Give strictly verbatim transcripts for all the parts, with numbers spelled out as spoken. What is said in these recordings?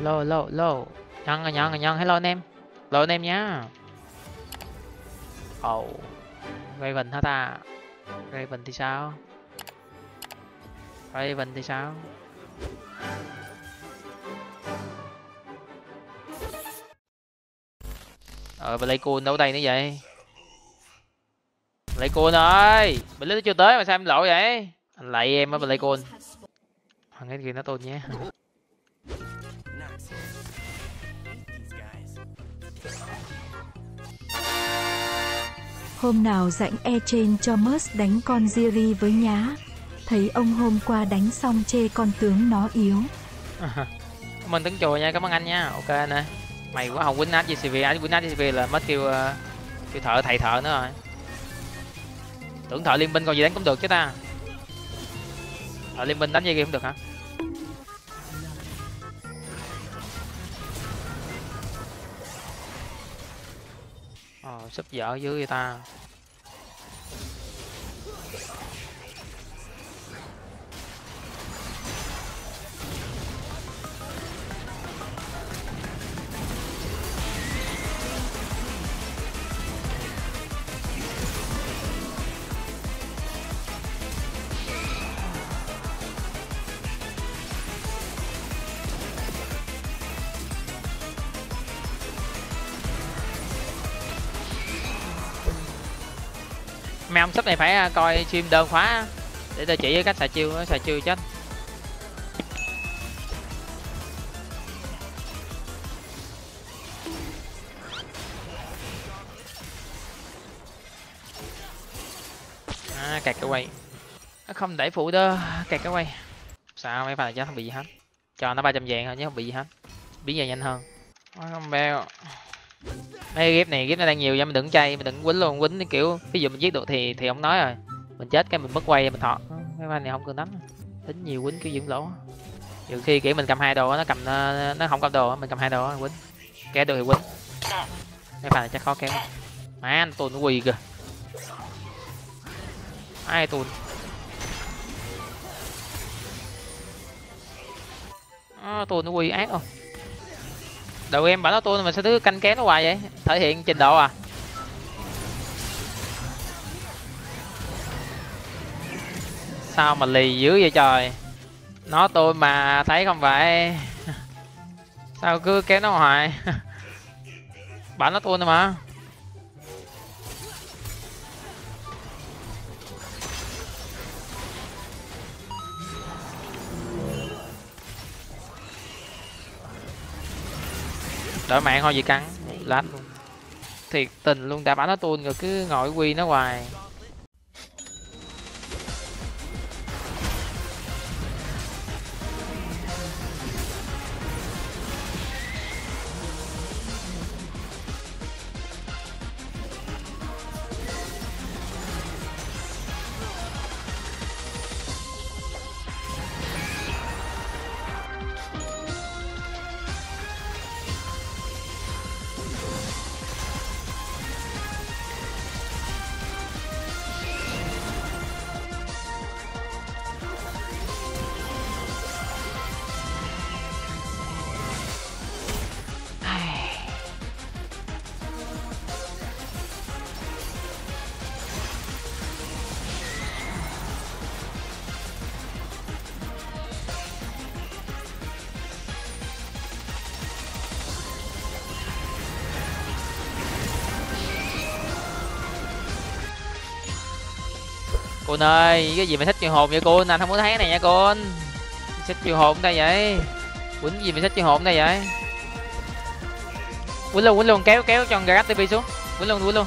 Lô lô lô. Nhận rồi, nhận rồi, nhận. Hello anh em. Lô anh em nhá. Ồ oh. Raven hả ta? Raven thì sao? Raven thì sao? Ờ Blackpool đâu đây nữa vậy? Blackpool ơi, mình lít chưa tới mà sao em lộ vậy? Anh lại em á Blackpool. Thằng cái kia nó tôn nhé. Hôm nào rảnh AirChain cho Murs đánh con Ziri với nhá. Thấy ông hôm qua đánh xong chê con tướng nó yếu. Mình tính chùa nha, cảm ơn anh nha. Ok nè. Mày quá không win giê xê vê, anh win giê xê vê là mất kêu kêu thợ thầy thợ nữa rồi. Tưởng thợ liên minh còn gì đánh cũng được chứ ta. Thợ liên minh đánh gì kia cũng được hả? Ờ, sắp dở dưới người ta. Mày ông sắp này phải coi stream đơn khóa để tôi chỉ cách xài chiêu, xài chiêu chết. À, kẹt cái quay. Nó không đẩy phụ đó, kẹt cái quay. Sao mấy pha này chết không bị gì hết. Cho nó ba trăm vàng thôi chứ không bị gì hết. Biến về nhanh hơn. Không bèo. Mấy ghép này ghép nó đang nhiều vậy, mình đừng chay, mình đừng quýnh luôn, quýnh cái kiểu ví dụ mình giết được thì thì ông nói rồi mình chết cái mình mất quay mình thọ. Cái pha này không cần đánh, tính nhiều quýnh cái dưỡng lỗ, nhiều khi kiểu mình cầm hai đồ nó cầm nó, nó không cầm đồ mình cầm hai đồ quýnh kéo được thì quýnh. Cái pha này chắc khó kéo má anh tùn nó quỳ kìa, ai tùn à, tùn nó quỳ ác không. Đội em bảo nó tôi mình sẽ cứ canh kén nó hoài vậy, thể hiện trình độ à. Sao mà lì dữ vậy trời. Nó tôi mà thấy không phải. Sao cứ kéo nó hoài. Bảo nó tôi nữa mà. Đổi mạng thôi gì cắn lát luôn. Thiệt tình luôn, đã bảo nó tuôn rồi cứ ngồi quy nó hoài. Cô ơi, cái gì mà thích chuyện hồn vậy cô? Anh không muốn thấy cái này nha cô. Thích chuyện hồn đây vậy. Quýnh gì mà thích chuyện hồn đây vậy? Quýnh luôn, quýnh luôn, kéo kéo cho Garage tê vê xuống. Quýnh luôn, quýnh luôn.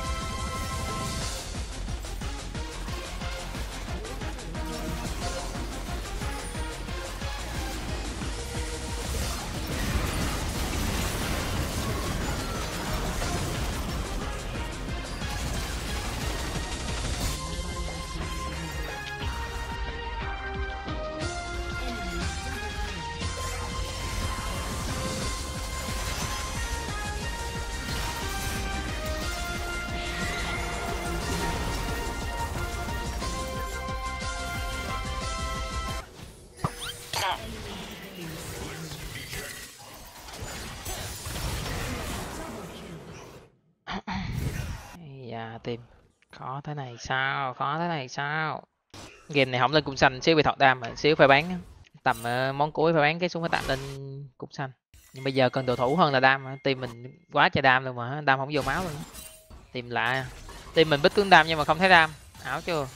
tìm. Khó thế này sao? Khó thế này sao? Game này không lên cung xanh xíu bị thọt đam rồi, xíu phải bán tầm uh, món cuối phải bán cái súng phải tạm lên cung xanh. Nhưng bây giờ cần đồ thủ hơn là đam, team mình quá trời đam luôn mà, đam không vô máu luôn. Tìm lại. Team mình bích tướng đam nhưng mà không thấy đam. Ảo chưa?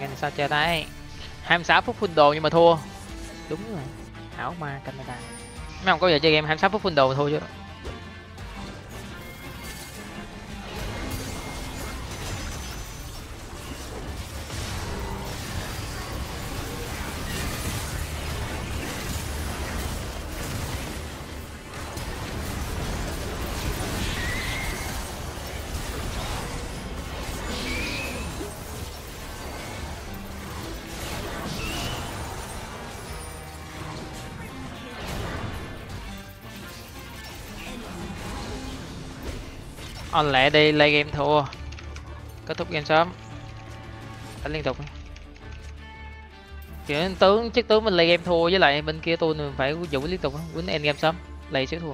Ngay sao chơi đấy, hai mươi sáu phút full đồ nhưng mà thua. Đúng rồi, ảo ma camera. Mấy ông có giờ chơi game hai mươi sáu phút full đồ mà thua chứ. On lẹ đi, play game thua. Kết thúc game sớm. Đánh liên tục. Kiểu tướng, chiếc tướng mình play game thua với lại bên kia tôi mình phải dụ liên tục, quýnh end game sớm, play sẽ thua.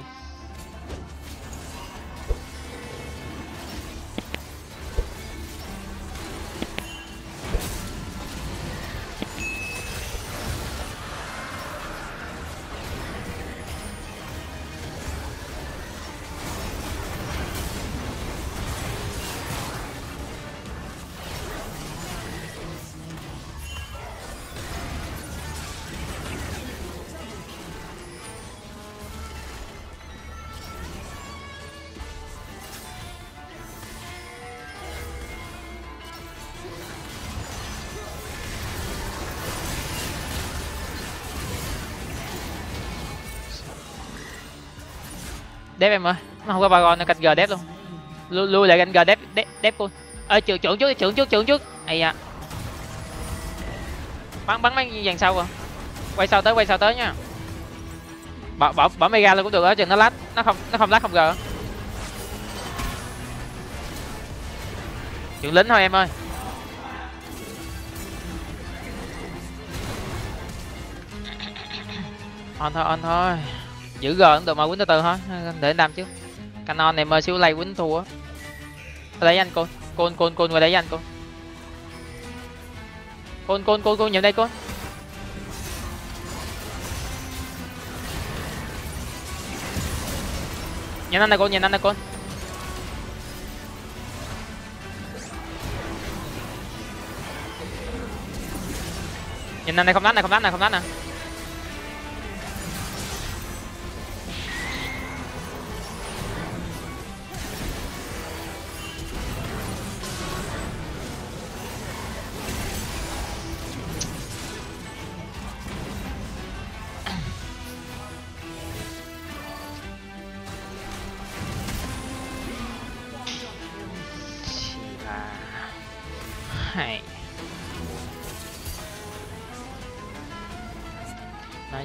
Đép em ơi, nó không có Baron nó canh G đép luôn. Lui, lui lại canh G đép đép đép luôn. Ơi trưởng trưởng trước, trưởng trước, trưởng trước. Ai da. Bắn bắn mấy dàn sau rồi. Quay sau tới, quay sau tới nha. Bỏ bỏ bỏ mega lên cũng được á, chừng nó lách, nó không nó không lách không G. Trưởng lính thôi em ơi. On thôi, on thôi. Giữ G cũng được mà quýnh từ từ thôi, để anh đam chứ. Canon này mơ xíu lay quýnh thua á. Lấy anh côn, côn côn côn qua lấy anh côn. Côn côn côn côn nhầm đây côn. Nhìn anh này côn, nhìn anh này côn. Nhìn anh này không đánh này, không đánh này, không đánh nè.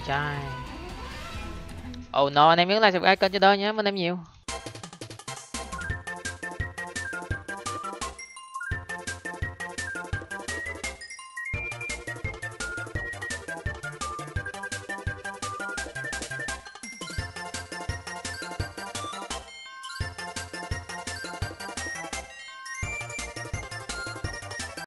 Trai. Oh no, anh em nhớ like subscribe kênh cho đỡ nhé, mình em nhiều.